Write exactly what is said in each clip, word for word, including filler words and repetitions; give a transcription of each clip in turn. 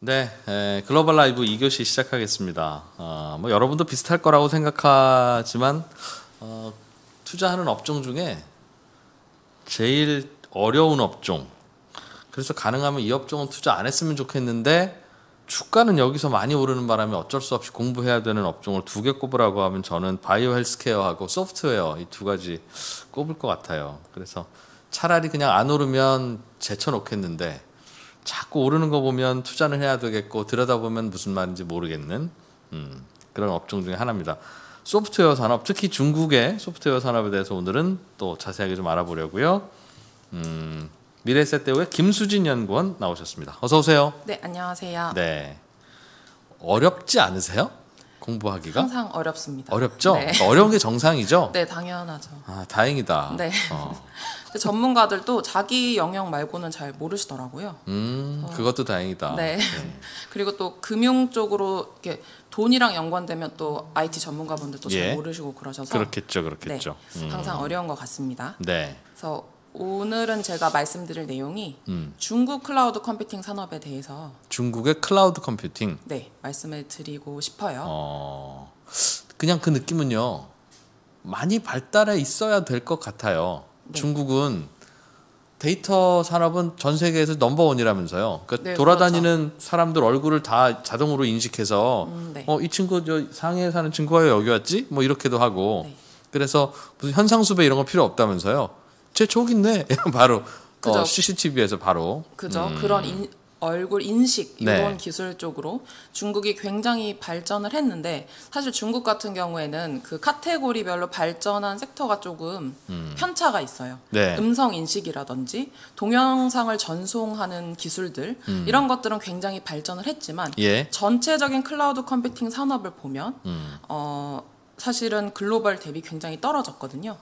네, 에, 글로벌 라이브 이 교시 시작하겠습니다. 어, 뭐 여러분도 비슷할 거라고 생각하지만 어, 투자하는 업종 중에 제일 어려운 업종, 그래서 가능하면 이 업종은 투자 안 했으면 좋겠는데 주가는 여기서 많이 오르는 바람에 어쩔 수 없이 공부해야 되는 업종을 두 개 꼽으라고 하면 저는 바이오 헬스케어하고 소프트웨어 이 두 가지 꼽을 것 같아요. 그래서 차라리 그냥 안 오르면 제쳐놓겠는데 자꾸 오르는 거 보면 투자를 해야 되겠고 들여다보면 무슨 말인지 모르겠는 음, 그런 업종 중에 하나입니다. 소프트웨어 산업, 특히 중국의 소프트웨어 산업에 대해서 오늘은 또 자세하게 좀 알아보려고요. 음, 미래에셋대우의 김수진 연구원 나오셨습니다. 어서 오세요. 네, 안녕하세요. 네, 어렵지 않으세요? 공부하기가? 항상 어렵습니다. 어렵죠? 네. 어려운 게 정상이죠? 네, 당연하죠. 아, 다행이다. 네. 어. 근데 전문가들도 자기 영역 말고는 잘 모르시더라고요. 음, 어. 그것도 다행이다. 네. 네. 그리고 또 금융 쪽으로 이렇게 돈이랑 연관되면 또 아이티 전문가분들도 예. 잘 모르시고 그러셔서 그렇겠죠, 그렇겠죠. 네. 항상 음. 어려운 것 같습니다. 네. 그래서 오늘은 제가 말씀드릴 내용이 음. 중국 클라우드 컴퓨팅 산업에 대해서 중국의 클라우드 컴퓨팅? 네, 말씀을 드리고 싶어요. 어, 그냥 그 느낌은요, 많이 발달해 있어야 될 것 같아요. 네. 중국은 데이터 산업은 전 세계에서 넘버원이라면서요. 그러니까 네, 돌아다니는 그렇죠. 사람들 얼굴을 다 자동으로 인식해서 음, 네. 어, 이 친구 저 상해에 사는 친구가 왜 여기 왔지? 뭐 이렇게도 하고 네. 그래서 무슨 현상수배 이런 거 필요 없다면서요. 제 저기 있네. 바로 그죠. 어, 씨씨티비에서 바로. 그죠. 음. 그런 인, 얼굴 인식 이런 네. 기술 쪽으로 중국이 굉장히 발전을 했는데 사실 중국 같은 경우에는 그 카테고리별로 발전한 섹터가 조금 음. 편차가 있어요. 네. 음성 인식이라든지 동영상을 전송하는 기술들 음. 이런 것들은 굉장히 발전을 했지만 예. 전체적인 클라우드 컴퓨팅 산업을 보면 음. 어, 사실은 글로벌 대비 굉장히 떨어졌거든요.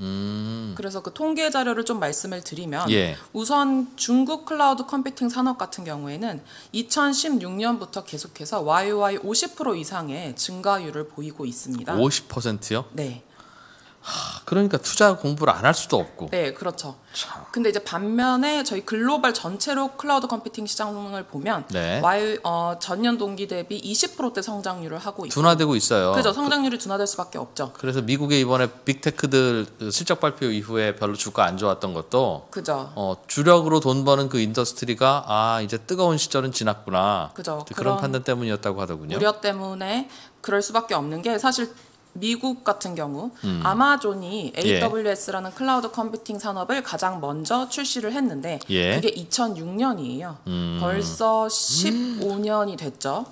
음. 그래서 그 통계 자료를 좀 말씀을 드리면 예. 우선 중국 클라우드 컴퓨팅 산업 같은 경우에는 이천십육 년부터 계속해서 와이오와이 오십 퍼센트 이상의 증가율을 보이고 있습니다. 오십 퍼센트요? 네. 하, 그러니까 투자 공부를 안 할 수도 없고. 네, 그렇죠. 참. 근데 이제 반면에 저희 글로벌 전체로 클라우드 컴퓨팅 시장을 보면 네. 와이, 어, 전년 동기 대비 이십 퍼센트대 성장률을 하고 있어요. 둔화되고 있어요. 그죠. 성장률이 그, 둔화될 수밖에 없죠. 그래서 미국의 이번에 빅테크들 실적 발표 이후에 별로 주가 안 좋았던 것도 그죠. 어, 주력으로 돈 버는 그 인더스트리가 아 이제 뜨거운 시절은 지났구나. 그죠. 그런 판단 때문이었다고 하더군요. 우려 때문에 그럴 수밖에 없는 게 사실 미국 같은 경우 음. 아마존이 에이더블유에스라는 예. 클라우드 컴퓨팅 산업을 가장 먼저 출시를 했는데 예. 그게 이천육 년이에요. 음. 벌써 십오 년이 됐죠.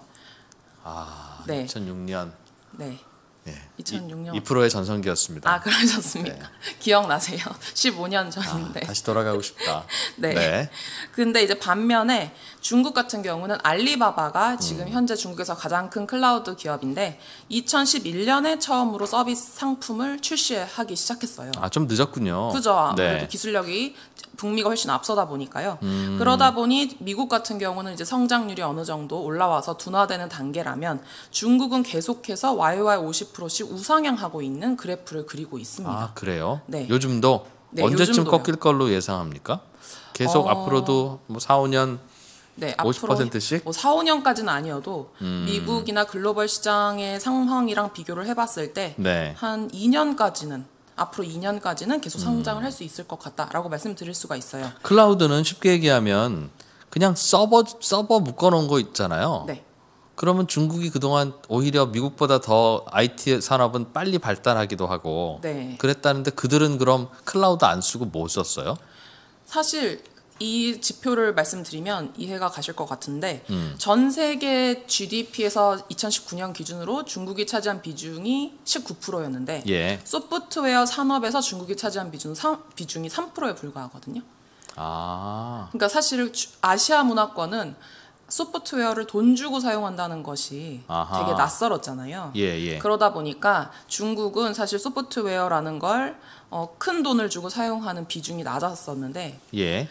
아, 네. 이천육 년. 네. 네. 이천육 년. 이 퍼센트의 전성기였습니다. 아, 그러셨습니까? 네. 기억나세요? 십오 년 전인데. 아, 다시 돌아가고 싶다. 네. 네. 근데 이제 반면에 중국 같은 경우는 알리바바가 음. 지금 현재 중국에서 가장 큰 클라우드 기업인데 이천십일 년에 처음으로 서비스 상품을 출시하기 시작했어요. 아, 좀 늦었군요. 그죠. 네. 그래도 기술력이 북미가 훨씬 앞서다 보니까요. 음. 그러다 보니 미국 같은 경우는 이제 성장률이 어느 정도 올라와서 둔화되는 단계라면 중국은 계속해서 와이오와이 오십 퍼센트씩 우상향하고 있는 그래프를 그리고 있습니다. 아, 그래요? 네. 요즘도? 네, 언제쯤 요즘도요. 꺾일 걸로 예상합니까? 계속 어... 앞으로도 뭐 사, 오 년 네, 오십 퍼센트씩? 뭐 사, 오 년까지는 아니어도 음. 미국이나 글로벌 시장의 상황이랑 비교를 해봤을 때 네. 한 이 년까지는 앞으로 이 년까지는 계속 성장을 음. 할 수 있을 것 같다라고 말씀드릴 수가 있어요. 클라우드는 쉽게 얘기하면 그냥 서버 서버 묶어놓은 거 있잖아요. 네. 그러면 중국이 그동안 오히려 미국보다 더 아이티 산업은 빨리 발달하기도 하고 네. 그랬다는데 그들은 그럼 클라우드 안 쓰고 뭐 썼어요? 사실 이 지표를 말씀드리면 이해가 가실 것 같은데 음. 전 세계 지디피에서 이천십구 년 기준으로 중국이 차지한 비중이 십구 퍼센트였는데 예. 소프트웨어 산업에서 중국이 차지한 비중, 비중이 삼 퍼센트에 불과하거든요. 아. 그러니까 사실 아시아 문화권은 소프트웨어를 돈 주고 사용한다는 것이 아하. 되게 낯설었잖아요. 예, 예. 그러다 보니까 중국은 사실 소프트웨어라는 걸 어, 큰 돈을 주고 사용하는 비중이 낮았었는데 예.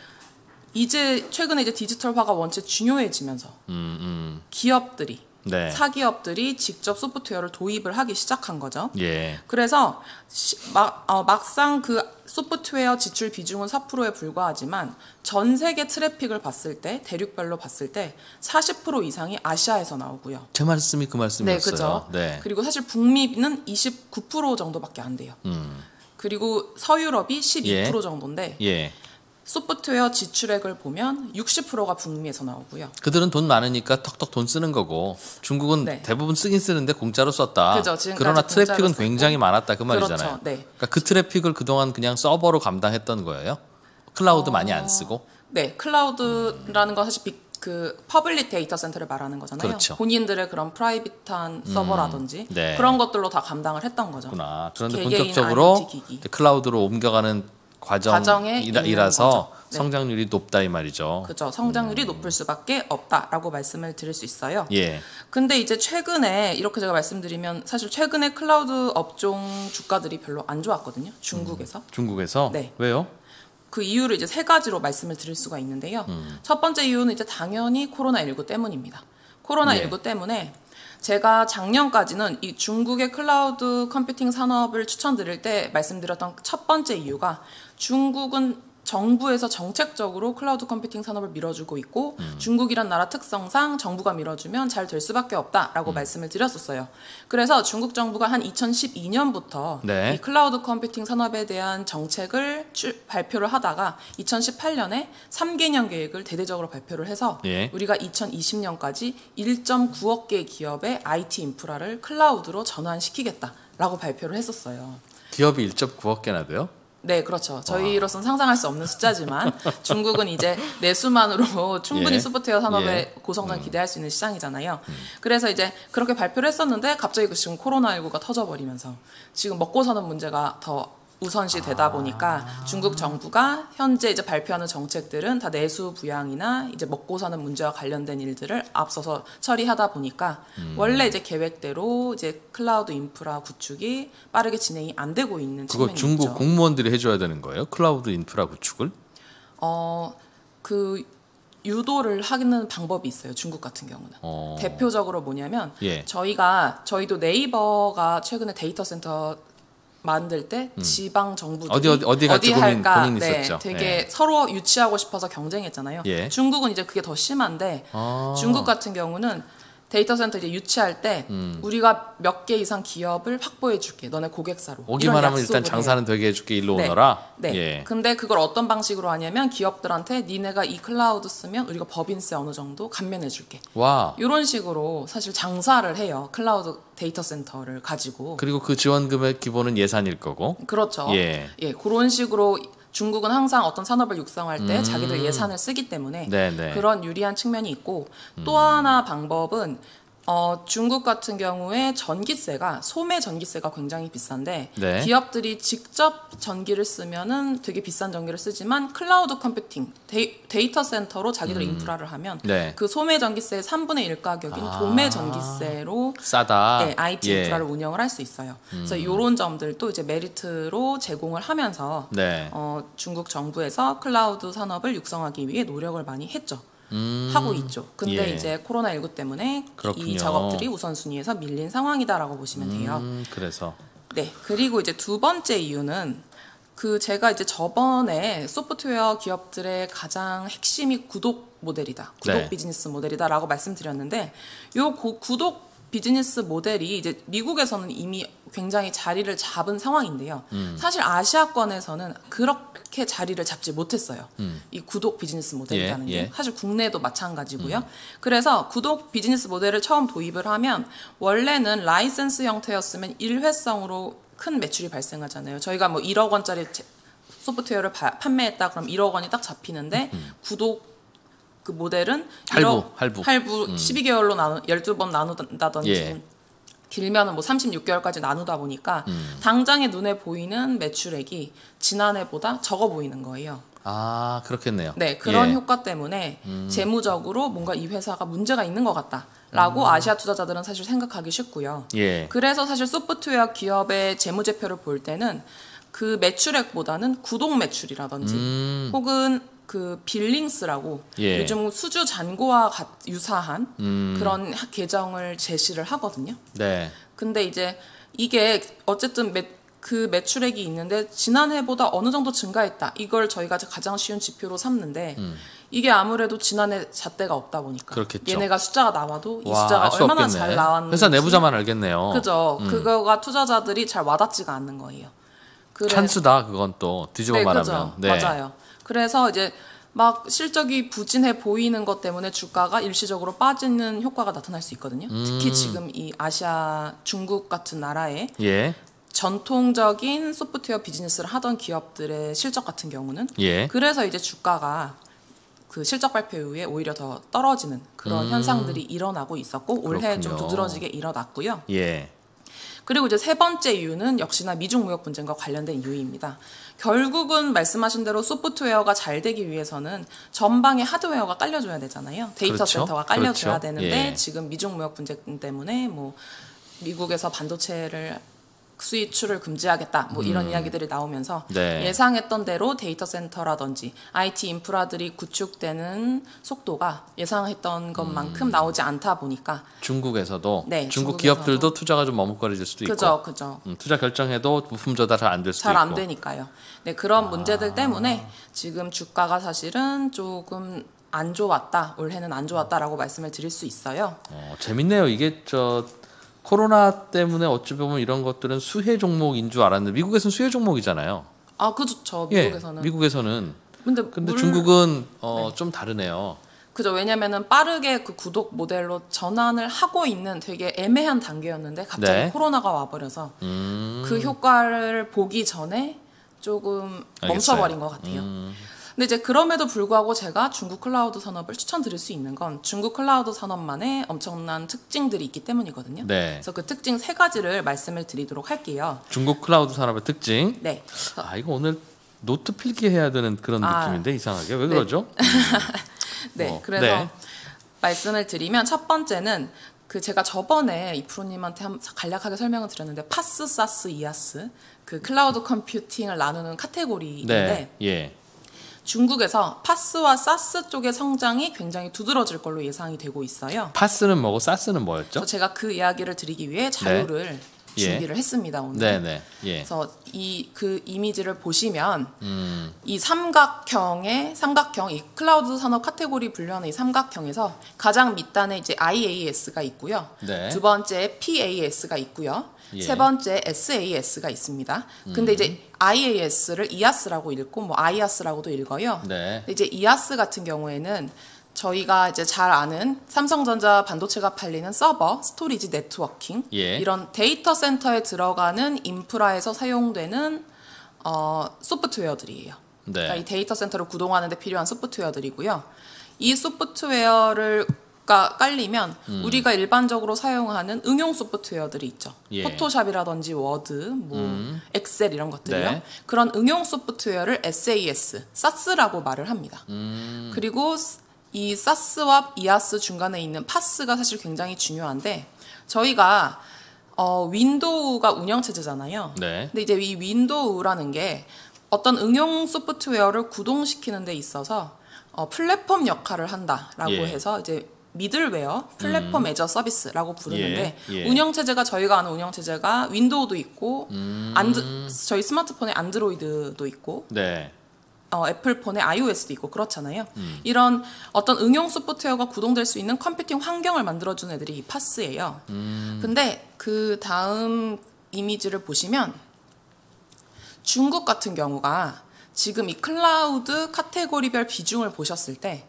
이제 최근에 이제 디지털화가 원체 중요해지면서 음, 음. 기업들이 네. 사기업들이 직접 소프트웨어를 도입을 하기 시작한 거죠. 예. 그래서 시, 막, 어, 막상 그 소프트웨어 지출 비중은 사 퍼센트에 불과하지만 전 세계 트래픽을 봤을 때, 대륙별로 봤을 때 사십 퍼센트 이상이 아시아에서 나오고요. 제 말씀이 그 말씀이었어요. 네, 네. 그리고 사실 북미는 이십구 퍼센트 정도밖에 안 돼요. 음. 그리고 서유럽이 십이 퍼센트 예. 정도인데 예. 소프트웨어 지출액을 보면 육십 퍼센트가 북미에서 나오고요. 그들은 돈 많으니까 턱턱 돈 쓰는 거고 중국은 네. 대부분 쓰긴 쓰는데 공짜로 썼다. 그죠, 그러나 트래픽은 굉장히 많았다 그 말이잖아요. 그렇죠, 네. 그러니까 그 트래픽을 그동안 그냥 서버로 감당했던 거예요? 클라우드 어... 많이 안 쓰고? 네. 클라우드라는 건 사실 빅, 그 퍼블릭 데이터 센터를 말하는 거잖아요. 그렇죠. 본인들의 그런 프라이빗한 서버라든지 음, 네. 그런 것들로 다 감당을 했던 거죠. 그렇구나. 그런데 본격적으로 클라우드로 옮겨가는 과정이라서 네. 성장률이 높다 이 말이죠. 그렇죠. 성장률이 음. 높을 수밖에 없다라고 말씀을 드릴 수 있어요. 예. 근데 이제 최근에 이렇게 제가 말씀드리면 사실 최근에 클라우드 업종 주가들이 별로 안 좋았거든요. 중국에서. 음. 중국에서? 네. 왜요? 그 이유를 이제 세 가지로 말씀을 드릴 수가 있는데요. 음. 첫 번째 이유는 이제 당연히 코로나 십구 때문입니다. 코로나 십구 예. 때문에 제가 작년까지는 이 중국의 클라우드 컴퓨팅 산업을 추천드릴 때 말씀드렸던 첫 번째 이유가 중국은 정부에서 정책적으로 클라우드 컴퓨팅 산업을 밀어주고 있고 음. 중국이란 나라 특성상 정부가 밀어주면 잘 될 수밖에 없다라고 음. 말씀을 드렸었어요. 그래서 중국 정부가 한 이천십이 년부터 네. 이 클라우드 컴퓨팅 산업에 대한 정책을 출, 발표를 하다가 이천십팔 년에 삼 개년 계획을 대대적으로 발표를 해서 예. 우리가 이천이십 년까지 일 점 구억 개의 기업의 아이티 인프라를 클라우드로 전환시키겠다라고 발표를 했었어요. 기업이 일 점 구억 개나 돼요? 네, 그렇죠. 저희로서는 상상할 수 없는 숫자지만 중국은 이제 내수만으로 충분히 예, 소프트웨어 산업의 예, 고성장 음. 기대할 수 있는 시장이잖아요. 음. 그래서 이제 그렇게 발표를 했었는데 갑자기 지금 코로나 십구가 터져버리면서 지금 먹고 사는 문제가 더 우선시 되다 보니까 아. 중국 정부가 현재 이제 발표하는 정책들은 다 내수 부양이나 이제 먹고 사는 문제와 관련된 일들을 앞서서 처리하다 보니까 음. 원래 이제 계획대로 이제 클라우드 인프라 구축이 빠르게 진행이 안 되고 있는 측면이죠. 그거 중국 공무원들이 해줘야 되는 거예요? 클라우드 인프라 구축을? 어, 그 유도를 하는 방법이 있어요. 중국 같은 경우는 어. 대표적으로 뭐냐면 예. 저희가 저희도 네이버가 최근에 데이터 센터 만들 때 음. 지방 정부들이 어디, 어디, 어디, 어디 할까 고민, 네, 있었죠. 되게 예. 서로 유치하고 싶어서 경쟁했잖아요. 예. 중국은 이제 그게 더 심한데 아. 중국 같은 경우는 데이터 센터 이제 유치할 때 음. 우리가 몇 개 이상 기업을 확보해 줄게. 너네 고객사로. 오기만 하면 일단 장사는 해요. 되게 해 줄게. 일로 네. 오너라. 네. 예. 근데 그걸 어떤 방식으로 하냐면 기업들한테 니네가 이 클라우드 쓰면 우리가 법인세 어느 정도 감면해 줄게. 와. 이런 식으로 사실 장사를 해요. 클라우드 데이터 센터를 가지고. 그리고 그 지원금의 기본은 예산일 거고. 그렇죠. 예. 예. 그런 식으로 중국은 항상 어떤 산업을 육성할 때 음. 자기들 예산을 쓰기 때문에 네네. 그런 유리한 측면이 있고 음. 또 하나 방법은 어, 중국 같은 경우에 전기세가 소매 전기세가 굉장히 비싼데 네. 기업들이 직접 전기를 쓰면은 되게 비싼 전기를 쓰지만 클라우드 컴퓨팅 데이, 데이터 센터로 자기들 음. 인프라를 하면 네. 그 소매 전기세의 삼분의 일 가격인 아. 도매 전기세로 싸다. 네, 아이티 예. 인프라를 운영을 할 수 있어요. 음. 그래서 이런 점들도 이제 메리트로 제공을 하면서 네. 어, 중국 정부에서 클라우드 산업을 육성하기 위해 노력을 많이 했죠. 음, 하고 있죠. 근데 예. 이제 코로나 십구 때문에 그렇군요. 이 작업들이 우선순위에서 밀린 상황이다라고 보시면 돼요. 음, 그래서 네. 그리고 이제 두 번째 이유는 그 제가 이제 저번에 소프트웨어 기업들의 가장 핵심이 구독 모델이다. 구독 네. 비즈니스 모델이다라고 말씀드렸는데 요 고, 구독 비즈니스 모델이 이제 미국에서는 이미 굉장히 자리를 잡은 상황인데요. 음. 사실 아시아권에서는 그렇게 자리를 잡지 못했어요. 음. 이 구독 비즈니스 모델이라는 예, 게 예. 사실 국내도 마찬가지고요. 음. 그래서 구독 비즈니스 모델을 처음 도입을 하면 원래는 라이센스 형태였으면 일회성으로 큰 매출이 발생하잖아요. 저희가 뭐 일억 원짜리 소프트웨어를 바, 판매했다 그럼 일억 원이 딱 잡히는데 음. 구독 그 모델은 할부, 할부, 할부 음. 십이 개월로 나누, 열두 번 나눈다든지 예. 길면은 뭐 삼십육 개월까지 나누다 보니까 음. 당장의 눈에 보이는 매출액이 지난해보다 적어 보이는 거예요. 아, 그렇겠네요. 네, 그런 예. 효과 때문에 음. 재무적으로 뭔가 이 회사가 문제가 있는 것 같다라고 음. 아시아 투자자들은 사실 생각하기 쉽고요. 예. 그래서 사실 소프트웨어 기업의 재무제표를 볼 때는 그 매출액보다는 구독 매출이라든지 음. 혹은 그 빌링스라고 예. 요즘 수주 잔고와 같, 유사한 음. 그런 계정을 제시를 하거든요. 네. 근데 이제 이게 어쨌든 매, 그 매출액이 있는데 지난해보다 어느 정도 증가했다. 이걸 저희가 가장 쉬운 지표로 삼는데 음. 이게 아무래도 지난해 잣대가 없다 보니까 그렇겠죠. 얘네가 숫자가 나와도 이 와, 숫자가 얼마나 없겠네. 잘 나왔는지 회사 내부자만 알겠네요. 그죠. 음. 그거가 투자자들이 잘 와닿지가 않는 거예요. 그래서, 찬스다 그건 또 뒤집어 네, 말하면. 네. 맞아요. 그래서 이제 막 실적이 부진해 보이는 것 때문에 주가가 일시적으로 빠지는 효과가 나타날 수 있거든요. 음. 특히 지금 이 아시아 중국 같은 나라에 예. 전통적인 소프트웨어 비즈니스를 하던 기업들의 실적 같은 경우는 예. 그래서 이제 주가가 그 실적 발표 이후에 오히려 더 떨어지는 그런 음. 현상들이 일어나고 있었고 그렇군요. 올해 좀 두드러지게 일어났고요. 예. 그리고 이제 세 번째 이유는 역시나 미중 무역 분쟁과 관련된 이유입니다. 결국은 말씀하신 대로 소프트웨어가 잘 되기 위해서는 전방에 하드웨어가 깔려줘야 되잖아요. 데이터 그렇죠? 센터가 깔려줘야 그렇죠? 되는데 예. 지금 미중 무역 분쟁 때문에 뭐 미국에서 반도체를 수출을 금지하겠다 뭐 이런 음. 이야기들이 나오면서 네. 예상했던 대로 데이터 센터라든지 아이티 인프라들이 구축되는 속도가 예상했던 것만큼 음. 나오지 않다 보니까 중국에서도 네, 중국 중국에서도. 기업들도 투자가 좀 머뭇거리질 수도 그죠, 있고 그죠. 음, 투자 결정해도 부품 조달 잘 안 될 수도 잘 안 있고 잘 안 되니까요. 네, 그런 아. 문제들 때문에 지금 주가가 사실은 조금 안 좋았다 올해는 안 좋았다라고 말씀을 드릴 수 있어요. 어, 재밌네요. 이게 저 코로나 때문에 어찌 보면 이런 것들은 수혜 종목인 줄 알았는데 미국에서는 수혜 종목이잖아요. 아, 그렇죠. 미국에서는. 예, 미국에서는. 근데, 근데 물... 중국은 어, 네. 좀 다르네요. 그죠. 왜냐면은 빠르게 그 구독 모델로 전환을 하고 있는 되게 애매한 단계였는데 갑자기 네. 코로나가 와버려서 음... 그 효과를 보기 전에 조금 멈춰버린 알겠어요. 것 같아요. 음... 근데 이제 그럼에도 불구하고 제가 중국 클라우드 산업을 추천드릴 수 있는 건 중국 클라우드 산업만의 엄청난 특징들이 있기 때문이거든요. 네. 그래서 그 특징 세 가지를 말씀을 드리도록 할게요. 중국 클라우드 산업의 특징. 네. 아 이거 오늘 노트 필기해야 되는 그런 아, 느낌인데 이상하게 왜 그러죠? 네. 네. 뭐. 그래서 네. 말씀을 드리면 첫 번째는 그 제가 저번에 이 프로님한테 간략하게 설명을 드렸는데 파스, 사스, 이아스 그 클라우드 컴퓨팅을 나누는 카테고리인데. 네. 예. 중국에서 파스와 사스 쪽의 성장이 굉장히 두드러질 걸로 예상이 되고 있어요. 파스는 뭐고 사스는 뭐였죠? 제가 그 이야기를 드리기 위해 자료를 네. 준비를 예. 했습니다 오늘. 네네. 예. 그래서 이 그 이미지를 보시면 음. 이 삼각형의 삼각형 이 클라우드 산업 카테고리 분류하는 이 삼각형에서 가장 밑단에 이제 아이에이에스가 있고요. 네. 두 번째 피에이에스가 있고요. 예. 세 번째 사스가 있습니다. 근데 음. 이제 아이에이에스를 이아스라고 읽고 뭐 아이아스라고도 읽어요. 네. 근데 이제 이아스 같은 경우에는 저희가 이제 잘 아는 삼성전자 반도체가 팔리는 서버, 스토리지, 네트워킹 예. 이런 데이터 센터에 들어가는 인프라에서 사용되는 어, 소프트웨어들이에요. 네. 그러니까 이 데이터 센터를 구동하는데 필요한 소프트웨어들이고요. 이 소프트웨어를 깔리면 음. 우리가 일반적으로 사용하는 응용 소프트웨어들이 있죠. 예. 포토샵이라든지 워드, 뭐 음. 엑셀 이런 것들이요. 네. 그런 응용 소프트웨어를 사스, 사스라고 말을 합니다. 음. 그리고 이 사스와 이아스 중간에 있는 파스가 사실 굉장히 중요한데 저희가 어, 윈도우가 운영체제잖아요. 네. 근데 이제 이 윈도우라는 게 어떤 응용 소프트웨어를 구동시키는 데 있어서 어, 플랫폼 역할을 한다라고 예. 해서 이제 미들웨어, 플랫폼 애저 음. 서비스라고 부르는데 예, 예. 운영체제가 저희가 아는 운영체제가 윈도우도 있고 음. 안드, 저희 스마트폰에 안드로이드도 있고 네. 어, 애플폰에 아이오에스도 있고 그렇잖아요. 음. 이런 어떤 응용 소프트웨어가 구동될 수 있는 컴퓨팅 환경을 만들어주는 애들이 이 파스예요. 음. 근데 그 다음 이미지를 보시면 중국 같은 경우가 지금 이 클라우드 카테고리별 비중을 보셨을 때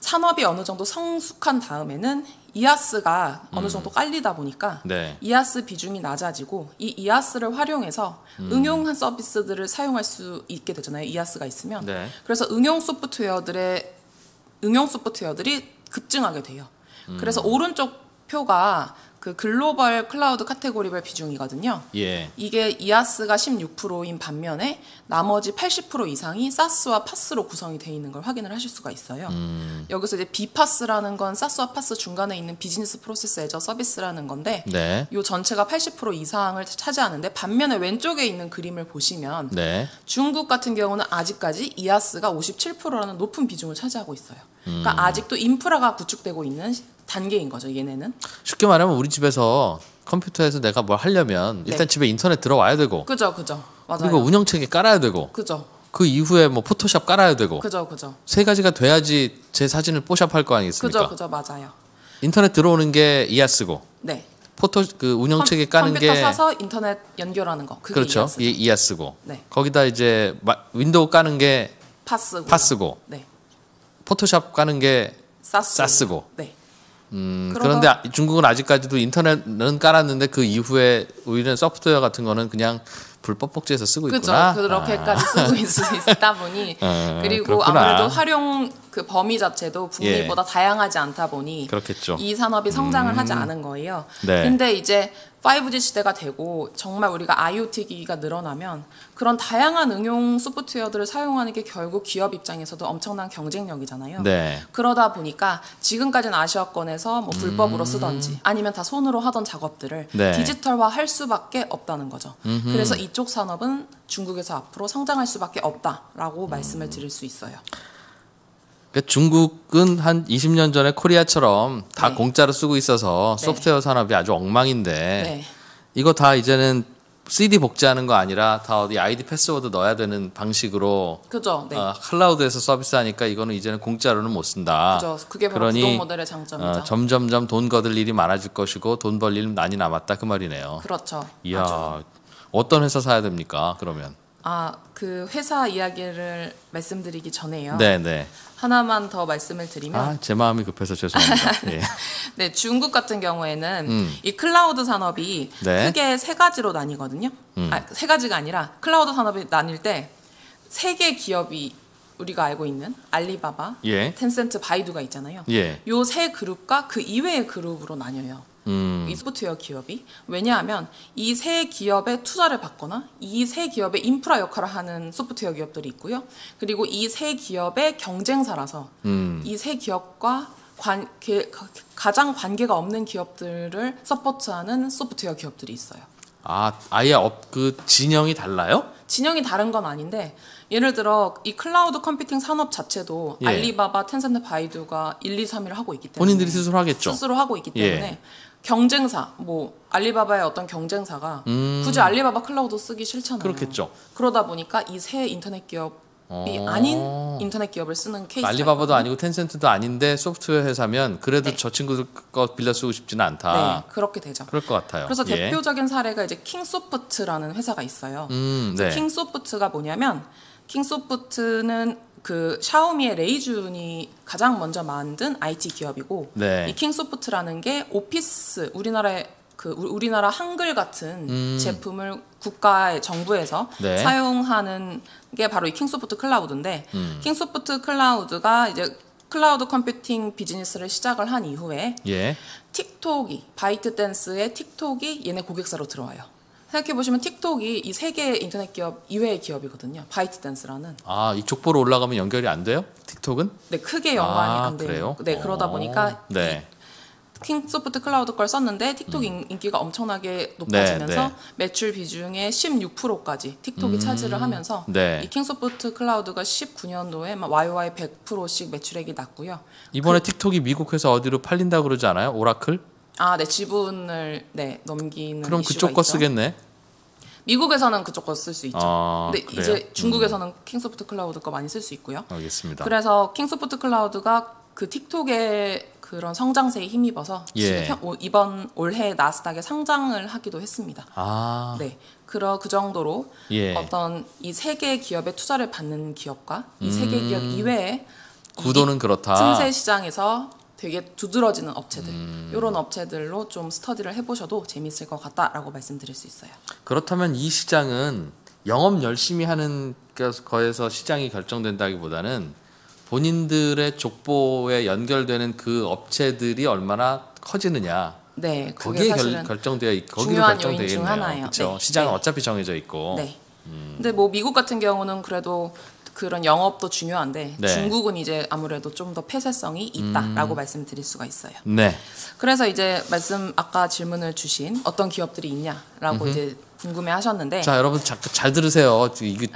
산업이 어느 정도 성숙한 다음에는 이아스가 음. 어느 정도 깔리다 보니까 네. 이아스 비중이 낮아지고 이 이아스를 활용해서 음. 응용 서비스들을 사용할 수 있게 되잖아요. 이아스가 있으면. 네. 그래서 응용 소프트웨어들의 응용 소프트웨어들이 급증하게 돼요. 음. 그래서 오른쪽 표가 그 글로벌 클라우드 카테고리별 비중이거든요. 예. 이게 이아스가 십육 퍼센트인 반면에 나머지 팔십 퍼센트 이상이 사스와 파스로 구성이 되어 있는 걸 확인을 하실 수가 있어요. 음. 여기서 이제 비파스라는 건 사스와 파스 중간에 있는 비즈니스 프로세스 애저 서비스라는 건데 네. 이 전체가 팔십 퍼센트 이상을 차지하는데 반면에 왼쪽에 있는 그림을 보시면 네. 중국 같은 경우는 아직까지 이아스가 오십칠 퍼센트라는 높은 비중을 차지하고 있어요. 음. 그러니까 아직도 인프라가 구축되고 있는 단계인 거죠, 얘네는. 쉽게 말하면 우리 집에서 컴퓨터에서 내가 뭘 하려면 일단 네. 집에 인터넷 들어와야 되고. 그죠, 그죠. 맞아요. 그리고 운영체계 깔아야 되고. 그죠. 그 이후에 뭐 포토샵 깔아야 되고. 그죠, 그죠. 세 가지가 돼야지 제 사진을 포샵할 거 아니겠습니까? 그죠, 그죠, 맞아요. 인터넷 들어오는 게 이아스고. 네. 포토 그 운영체계 컴, 까는 게 컴퓨터 사서 인터넷 연결하는 거. 그게 그렇죠. 이아스고. 이아스고. 네. 거기다 이제 마, 윈도우 까는 게 파스고. 파스고. 네. 포토샵 까는 게 사스. 사스고. 네. 음, 그런데 중국은 아직까지도 인터넷은 깔았는데 그 이후에 오히려 소프트웨어 같은 거는 그냥 불법 복제해서 쓰고 있구나. 그렇죠. 그렇게까지 아. 쓰고 있을 수 있다 보니 어, 그리고 그렇구나. 아무래도 활용 그 범위 자체도 북미보다 예. 다양하지 않다 보니 그렇겠죠. 이 산업이 성장을 음. 하지 않은 거예요. 네. 근데 이제 파이브지 시대가 되고 정말 우리가 아이오티 기기가 늘어나면 그런 다양한 응용 소프트웨어들을 사용하는 게 결국 기업 입장에서도 엄청난 경쟁력이잖아요. 네. 그러다 보니까 지금까지는 아시아권에서 뭐 불법으로 쓰던지 아니면 다 손으로 하던 작업들을 네. 디지털화할 수밖에 없다는 거죠. 음흠. 그래서 이쪽 산업은 중국에서 앞으로 성장할 수밖에 없다라고 음. 말씀을 드릴 수 있어요. 그러니까 중국은 한 이십 년 전에 코리아처럼 다 네. 공짜로 쓰고 있어서 네. 소프트웨어 산업이 아주 엉망인데 네. 이거 다 이제는 씨디 복제하는 거 아니라 다 어디 아이디 패스워드 넣어야 되는 방식으로 그죠. 네. 어, 클라우드에서 서비스하니까 이거는 이제는 공짜로는 못 쓴다. 그죠. 그게 바로 구독 모델의 장점이죠. 어, 점점점 돈 거둘 일이 많아질 것이고 돈 벌 일은 많이 남았다 그 말이네요. 그렇죠. 이야 아주. 어떤 회사 사야 됩니까 그러면? 아, 그 회사 이야기를 말씀드리기 전에요. 네네. 하나만 더 말씀을 드리면 아, 제 마음이 급해서 죄송합니다. 예. 네, 중국 같은 경우에는 음. 이 클라우드 산업이 네. 크게 세 가지로 나뉘거든요. 음. 아, 세 가지가 아니라 클라우드 산업이 나뉠 때 세 개 기업이 우리가 알고 있는 알리바바, 예. 텐센트, 바이두가 있잖아요. 예. 요 세 그룹과 그 이외의 그룹으로 나뉘어요. 음. 이 소프트웨어 기업이 왜냐하면 이 세 기업에 투자를 받거나 이 세 기업의 인프라 역할을 하는 소프트웨어 기업들이 있고요. 그리고 이 세 기업의 경쟁사라서 음. 이 세 기업과 관, 게, 가장 관계가 없는 기업들을 서포트하는 소프트웨어 기업들이 있어요. 아, 아예 업, 그 진영이 달라요? 진영이 다른 건 아닌데 예를 들어 이 클라우드 컴퓨팅 산업 자체도 예. 알리바바, 텐센트, 바이두가 일, 이, 삼위를 하고 있기 때문에 본인들이 스스로 하겠죠. 스스로 하고 있기 때문에 예. 경쟁사, 뭐 알리바바의 어떤 경쟁사가 음... 굳이 알리바바 클라우드 쓰기 싫잖아요. 그렇겠죠. 그러다 보니까 이 새 인터넷 기업이 어... 아닌 인터넷 기업을 쓰는 케이스가 알리바바도 있거든요. 아니고 텐센트도 아닌데 소프트웨어 회사면 그래도 네. 저 친구들 거 빌려 쓰고 싶지는 않다. 네, 그렇게 되죠. 그럴 것 같아요. 그래서 예. 대표적인 사례가 이제 킹소프트라는 회사가 있어요. 음, 네. 킹소프트가 뭐냐면 킹소프트는 그 샤오미의 레이준이 가장 먼저 만든 아이티 기업이고 네. 이 킹소프트라는 게 오피스 우리나라의 그 우리나라 한글 같은 음. 제품을 국가의 정부에서 네. 사용하는 게 바로 이 킹소프트 클라우드인데 음. 킹소프트 클라우드가 이제 클라우드 컴퓨팅 비즈니스를 시작을 한 이후에 예. 틱톡이 바이트댄스의 틱톡이 얘네 고객사로 들어와요. 생각해보시면 틱톡이 이 세 개의 인터넷 기업 이외의 기업이거든요. 바이트댄스라는. 아, 이 족보로 올라가면 연결이 안 돼요? 틱톡은? 네, 크게 연관이 아, 안 돼요. 그래요? 네, 그러다 보니까 네. 킹소프트 클라우드 걸 썼는데 틱톡 음. 인기가 엄청나게 높아지면서 네, 네. 매출 비중의 십육 퍼센트까지 틱톡이 음. 차지를 하면서 네. 이 킹소프트 클라우드가 십구 년도에 막 와이와이 백 퍼센트씩 매출액이 났고요. 이번에 그, 틱톡이 미국에서 어디로 팔린다고 그러지 않아요? 오라클? 아, 네, 지분을 네, 넘기는 그럼 이슈가 그쪽 거 있죠. 쓰겠네? 미국에서는 그쪽 거 쓸 수 있죠. 아, 근데 그래요? 이제 중국에서는 음. 킹소프트 클라우드 거 많이 쓸 수 있고요. 알겠습니다. 그래서 킹소프트 클라우드가 그 틱톡의 그런 성장세에 힘입어서 예. 이번 올해 나스닥에 상장을 하기도 했습니다. 아. 네, 그러 그 정도로 예. 어떤 이 세 개의 기업에 투자를 받는 기업과 이 세 개의 음. 기업 이외에 구도는 그렇다. 틈새 시장에서 되게 두드러지는 업체들 음. 이런 업체들로 좀 스터디를 해보셔도 재미있을 것 같다라고 말씀드릴 수 있어요. 그렇다면 이 시장은 영업 열심히 하는 거에서 시장이 결정된다기보다는 본인들의 족보에 연결되는 그 업체들이 얼마나 커지느냐 네, 거기에 결, 결정되어 있고 중요한 거기로 요인 중 하나예요. 그렇죠. 네. 시장은 네. 어차피 정해져 있고. 네. 음. 근데 뭐 미국 같은 경우는 그래도 그런 영업도 중요한데 네. 중국은 이제 아무래도 좀 더 폐쇄성이 있다라고 음. 말씀드릴 수가 있어요. 네. 그래서 이제 말씀 아까 질문을 주신 어떤 기업들이 있냐라고 음흠. 이제 궁금해하셨는데. 자, 여러분 자, 잘 들으세요. 이게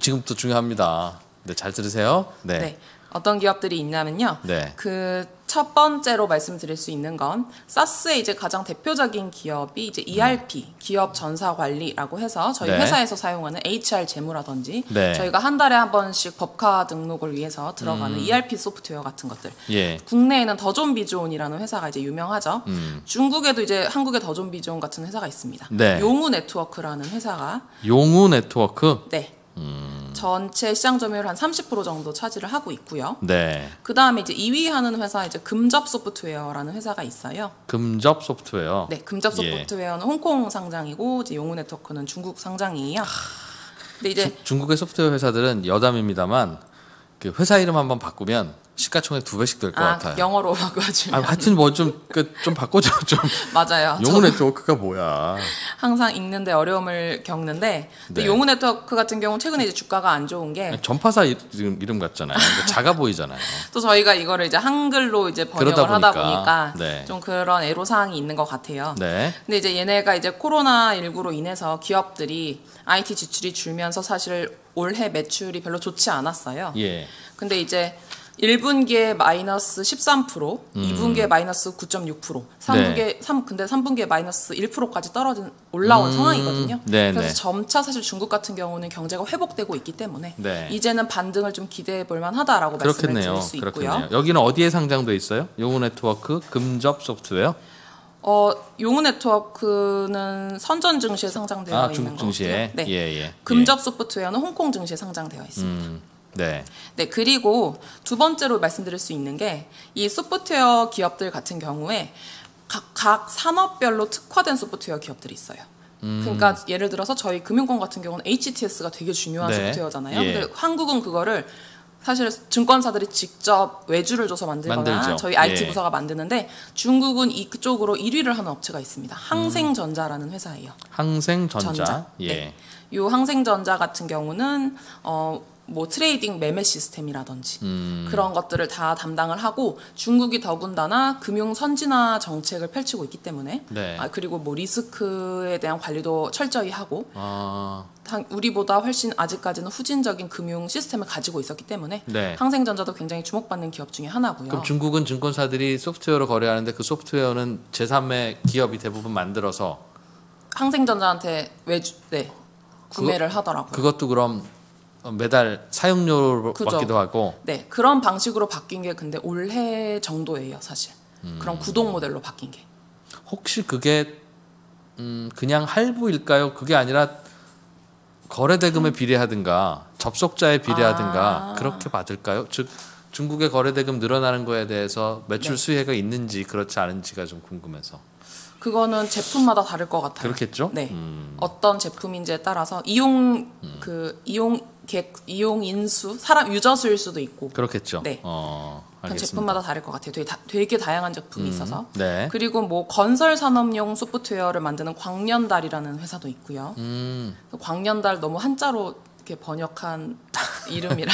지금부터 중요합니다. 네, 잘 들으세요. 네. 네. 어떤 기업들이 있냐면요. 네. 그 첫 번째로 말씀드릴 수 있는 건 사스의 이제 가장 대표적인 기업이 이제 이알피 음. 기업 전사 관리라고 해서 저희 네. 회사에서 사용하는 에이치알 재무라든지 네. 저희가 한 달에 한 번씩 법카 등록을 위해서 들어가는 음. 이알피 소프트웨어 같은 것들. 예. 국내에는 더존비존이라는 회사가 이제 유명하죠. 음. 중국에도 이제 한국의 더존비존 같은 회사가 있습니다. 네. 용우 네트워크라는 회사가. 용우 네트워크? 네. 음. 전체 시장 점유율 한 삼십 퍼센트 정도 차지를 하고 있고요. 네. 그 다음에 이제 이 위 하는 회사 이제 금접 소프트웨어라는 회사가 있어요. 금접 소프트웨어. 네, 금접 소프트웨어는 예. 홍콩 상장이고 이제 용우 네트워크는 중국 상장이에요. 근데 이제 주, 중국의 소프트웨어 회사들은 여담입니다만 그 회사 이름 한번 바꾸면 시가총액 두 배씩 될 것 아, 같아요. 영어로 바꿔주면. 아, 하여튼 뭐 좀 그 좀 바꿔줘 좀. 맞아요. 용우 네트워크가 뭐야? 항상 읽는데 어려움을 겪는데 네. 용우 네트워크 같은 경우 최근에 이제 주가가 안 좋은 게 전파사 이름, 이름 같잖아요. 작아 보이잖아요. 또 저희가 이거를 이제 한글로 이제 번역을 보니까, 하다 보니까 네. 좀 그런 애로사항이 있는 것 같아요. 네. 근데 이제 얘네가 이제 코로나 십구로 인해서 기업들이 아이티 지출이 줄면서 사실 올해 매출이 별로 좋지 않았어요. 예. 근데 이제 일 분기에 마이너스 십삼 퍼센트, 음. 이 분기에 마이너스 구 점 육 퍼센트, 삼 분기에 네. 삼 근데 삼 분기에 마이너스 일 퍼센트까지 떨어진 올라온 음. 상황이거든요. 네, 그래서 네. 점차 사실 중국 같은 경우는 경제가 회복되고 있기 때문에 네. 이제는 반등을 좀 기대해 볼 만하다라고 말씀을 드릴 수 있고요. 그렇겠네요. 여기는 어디에 상장돼 있어요? 용우 네트워크, 금접 소프트웨어? 어, 용우 네트워크는 선전 증시에 상장되어 아, 있는 거고요. 중국 증시에. 네. 예, 예. 금접 소프트웨어는 홍콩 증시에 상장되어 있습니다. 음. 네. 네, 그리고 두 번째로 말씀드릴 수 있는 게 이 소프트웨어 기업들 같은 경우에 각, 각 산업별로 특화된 소프트웨어 기업들이 있어요. 음. 그러니까 예를 들어서 저희 금융권 같은 경우는 에이치티에스가 되게 중요한 네. 소프트웨어잖아요. 예. 근데 한국은 그거를 사실 증권사들이 직접 외주를 줘서 만들거나 만들죠. 저희 아이티 예. 부서가 만드는데 중국은 이쪽으로 일 위를 하는 업체가 있습니다. 항생전자라는 회사예요. 항생전자. 전자. 예. 네. 이 항생전자 같은 경우는 어 뭐 트레이딩 매매 시스템이라든지 음. 그런 것들을 다 담당을 하고 중국이 더군다나 금융 선진화 정책을 펼치고 있기 때문에 네. 아, 그리고 뭐 리스크에 대한 관리도 철저히 하고 아. 우리보다 훨씬 아직까지는 후진적인 금융 시스템을 가지고 있었기 때문에 네. 항생전자도 굉장히 주목받는 기업 중에 하나고요. 그럼 중국은 증권사들이 소프트웨어로 거래하는데 그 소프트웨어는 제삼의 기업이 대부분 만들어서 항생전자한테 외주 네, 구매를 그거, 하더라고요. 그것도 그럼 매달 사용료로 그죠. 받기도 하고 네 그런 방식으로 바뀐 게 근데 올해 정도예요 사실. 음. 그런 구독 모델로 바뀐 게 혹시 그게 음 그냥 할부일까요? 그게 아니라 거래 대금에 비례하든가 접속자에 비례하든가 아. 그렇게 받을까요? 즉 중국의 거래 대금 늘어나는 거에 대해서 매출 네. 수혜가 있는지 그렇지 않은지가 좀 궁금해서. 그거는 제품마다 다를 것 같아요. 그렇겠죠? 네. 음. 어떤 제품인지에 따라서 이용 음. 그 이용 객 이용 인수 사람 유저 수일 수도 있고. 그렇겠죠. 네. 어, 알겠습니다. 제품마다 다를 것 같아요. 되게, 다, 되게 다양한 제품이 음. 있어서. 네. 그리고 뭐 건설 산업용 소프트웨어를 만드는 광년달이라는 회사도 있고요. 음. 광년달 너무 한자로 이렇게 번역한 이름이라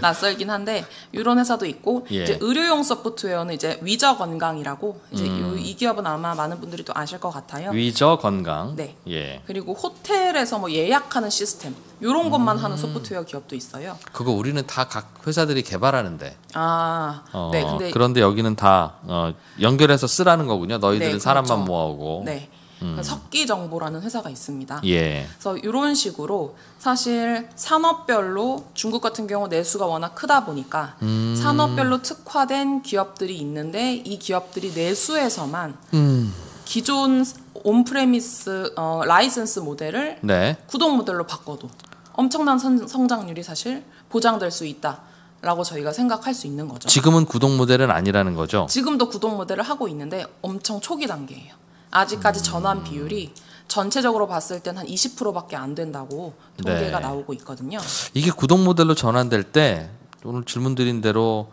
낯설긴 한데 이런 회사도 있고 예. 이제 의료용 소프트웨어는 이제 위저 건강이라고 이제 음. 이 기업은 아마 많은 분들이 또 아실 것 같아요. 위저 건강. 네. 예. 그리고 호텔에서 뭐 예약하는 시스템 이런 것만 음. 하는 소프트웨어 기업도 있어요. 그거 우리는 다 각 회사들이 개발하는데. 아. 어, 네. 근데 그런데 여기는 다 어, 연결해서 쓰라는 거군요. 너희들은 네, 사람만 그렇죠. 모아오고. 네. 음. 석기정보라는 회사가 있습니다. 예. 그래서 이런 식으로 사실 산업별로 중국 같은 경우 내수가 워낙 크다 보니까 음. 산업별로 특화된 기업들이 있는데 이 기업들이 내수에서만 음. 기존 온프레미스 어, 라이선스 모델을 네. 구독 모델로 바꿔도 엄청난 선, 성장률이 사실 보장될 수 있다. 라고 저희가 생각할 수 있는 거죠. 지금은 구독 모델은 아니라는 거죠? 지금도 구독 모델을 하고 있는데 엄청 초기 단계예요. 아직까지 전환 비율이 전체적으로 봤을 땐 한 이십 퍼센트밖에 안 된다고 통계가 네. 나오고 있거든요. 이게 구독 모델로 전환될 때 오늘 질문 드린 대로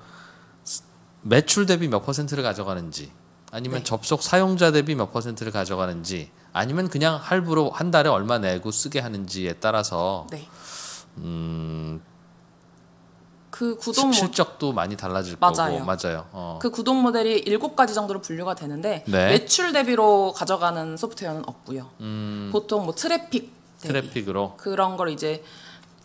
매출 대비 몇 퍼센트를 가져가는지 아니면 네. 접속 사용자 대비 몇 퍼센트를 가져가는지, 아니면 그냥 할부로 한 달에 얼마 내고 쓰게 하는지에 따라서 네. 음, 그 구독 실적도 많이 달라질 맞아요. 거고 맞아요. 어. 그 구독 모델이 일곱 가지 정도로 분류가 되는데 네. 매출 대비로 가져가는 소프트웨어는 없고요. 음. 보통 뭐 트래픽 대비, 트래픽으로 그런 걸 이제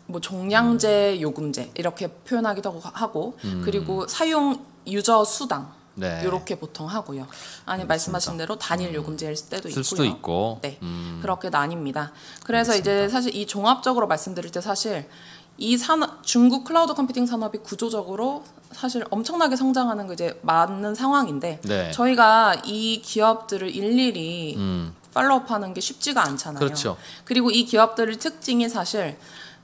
뭐 종량제, 음. 요금제 이렇게 표현하기도 하고 음. 그리고 사용 유저 수당 네. 이렇게 보통 하고요. 아니 그렇습니다. 말씀하신 대로 단일 요금제일 때도 있고요. 쓸 수도 있고. 네, 음. 그렇게 나뉩니다. 그래서 그렇습니다. 이제 사실 이 종합적으로 말씀드릴 때 사실 이 산업, 중국 클라우드 컴퓨팅 산업이 구조적으로 사실 엄청나게 성장하는 게 이제 맞는 상황인데 네. 저희가 이 기업들을 일일이 음. 팔로우업하는 게 쉽지가 않잖아요. 그렇죠. 그리고 이 기업들의 특징이 사실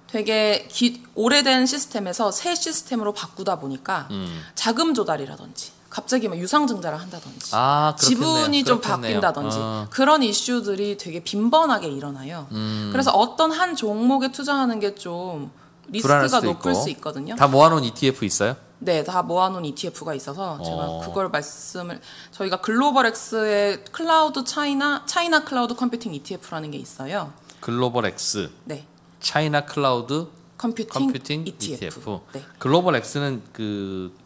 되게 기, 오래된 시스템에서 새 시스템으로 바꾸다 보니까 음. 자금 조달이라든지 갑자기 막 유상 증자를 한다든지 아, 지분이 그렇겠네요. 좀 그렇겠네요. 바뀐다든지 어. 그런 이슈들이 되게 빈번하게 일어나요. 음. 그래서 어떤 한 종목에 투자하는 게 좀 리스크가 높을 있고. 수 있거든요. 다 모아놓은 이티에프 있어요? 네, 다 모아놓은 이티에프가 있어서 제가 어. 그걸 말씀을 저희가 글로벌엑스의 클라우드 차이나 차이나 클라우드 컴퓨팅 이티에프라는 게 있어요. 글로벌엑스. 네. 차이나 클라우드 컴퓨팅, 컴퓨팅 이티에프. 이티에프. 네. 글로벌엑스는 그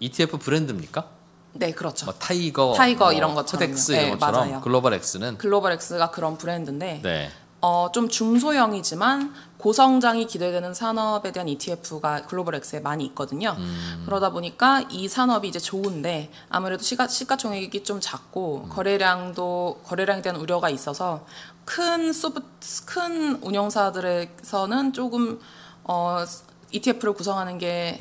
이티에프 브랜드입니까? 네, 그렇죠. 뭐, 타이거, 타이거 뭐, 이런 것처럼, 코덱스 이런 네, 것처럼 글로벌엑스는 글로벌엑스가 그런 브랜드인데 네. 어, 좀 중소형이지만 고성장이 기대되는 산업에 대한 이티에프가 글로벌엑스에 많이 있거든요. 음. 그러다 보니까 이 산업이 이제 좋은데 아무래도 시가, 시가총액이 좀 작고 음. 거래량도 거래량에 대한 우려가 있어서 큰 소프트 큰 운영사들에서는 조금 어. 이티에프를 구성하는 게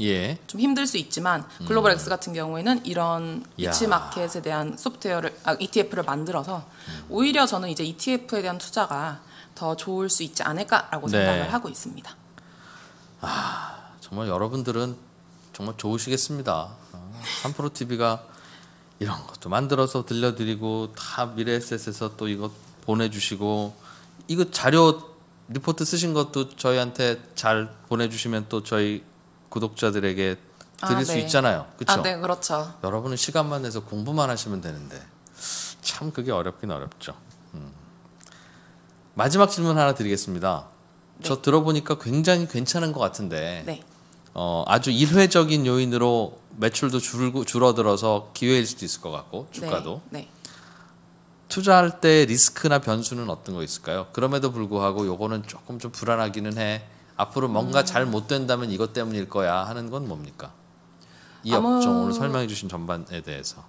좀 예. 힘들 수 있지만 글로벌엑스 음. 같은 경우에는 이런 이치마켓에 대한 소프트웨어를 아, 이티에프를 만들어서 음. 오히려 저는 이제 이티에프에 대한 투자가 더 좋을 수 있지 않을까라고 네. 생각을 하고 있습니다. 아, 정말 여러분들은 정말 좋으시겠습니다. 삼프로티비가 이런 것도 만들어서 들려드리고 다 미래에셋에서 또 이거 보내주시고 이거 자료 리포트 쓰신 것도 저희한테 잘 보내주시면 또 저희 구독자들에게 드릴 아, 수 네. 있잖아요. 그렇죠? 아, 네, 그렇죠. 여러분은 시간만 내서 공부만 하시면 되는데 참 그게 어렵긴 어렵죠. 음. 마지막 질문 하나 드리겠습니다. 네. 저 들어보니까 굉장히 괜찮은 것 같은데 네. 어, 아주 일회적인 요인으로 매출도 줄고, 줄어들어서 기회일 수도 있을 것 같고 주가도. 네. 네. 투자할 때 리스크나 변수는 어떤 거 있을까요? 그럼에도 불구하고 요거는 조금 좀 불안하기는 해. 앞으로 뭔가 음. 잘 못 된다면 이것 때문일 거야 하는 건 뭡니까? 이 아무... 업종 오늘 설명해 주신 전반에 대해서.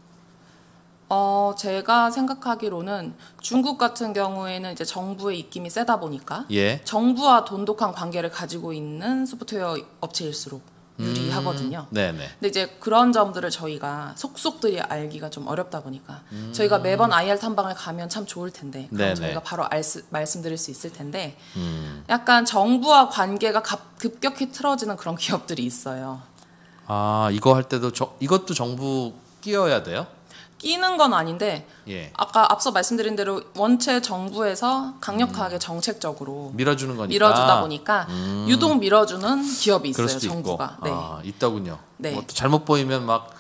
어, 제가 생각하기로는 중국 같은 경우에는 이제 정부의 입김이 세다 보니까 예. 정부와 돈독한 관계를 가지고 있는 소프트웨어 업체일수록 유리하거든요. 음, 네네. 근데 이제 그런 점들을 저희가 속속들이 알기가 좀 어렵다 보니까 음, 저희가 매번 아이알 탐방을 가면 참 좋을 텐데 그럼 네네. 저희가 바로 알 수, 말씀드릴 수 있을 텐데 음. 약간 정부와 관계가 갑, 급격히 틀어지는 그런 기업들이 있어요. 아 이거 할 때도 저, 이것도 정부 끼어야 돼요? 끼는 건 아닌데 예. 아까 앞서 말씀드린 대로 원체 정부에서 강력하게 음. 정책적으로 밀어주는 거니까 밀어주다 보니까 음. 유독 밀어주는 기업이 있어요. 정부가 네. 아, 있다군요. 네. 뭐 잘못 보이면 막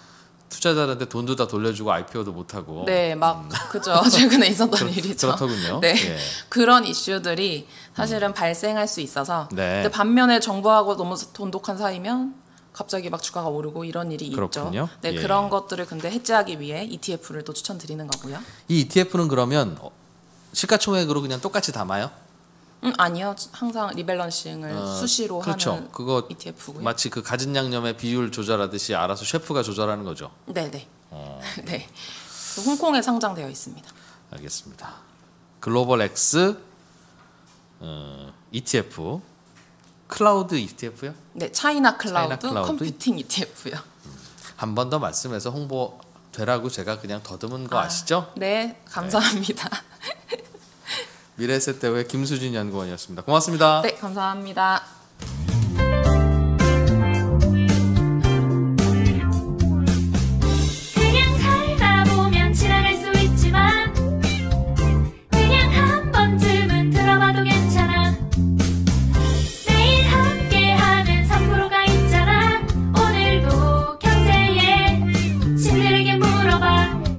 투자자들한테 돈도 다 돌려주고 아이피오도 못 하고 네, 막 음. 그죠. 최근에 있었던 일이죠. 그렇더군요. 네, 예. 그런 이슈들이 사실은 음. 발생할 수 있어서 네. 근데 반면에 정부하고 너무 돈독한 사이면 갑자기 막 주가가 오르고 이런 일이 그렇군요. 있죠. 네, 예. 그런 것들을 근데 해제하기 위해 이티에프를 또 추천드리는 거고요. 이 이티에프는 그러면 시가총액으로 그냥 똑같이 담아요? 음, 아니요. 항상 리밸런싱을 어, 수시로 그렇죠. 하는 그거 이티에프고요. 마치 그 가진 양념의 비율 조절하듯이 알아서 셰프가 조절하는 거죠? 네네. 어. 네. 홍콩에 상장되어 있습니다. 알겠습니다. 글로벌엑스 어, 이티에프 클라우드 이티에프요? 네, 차이나 클라우드, 차이나 클라우드 컴퓨팅 이티에프요. 음, 한 번 더 말씀해서 홍보되라고 제가 그냥 더듬은 거 아, 아시죠? 네, 감사합니다. 네. 미래에셋 대우의 김수진 연구원이었습니다. 고맙습니다. 네, 감사합니다.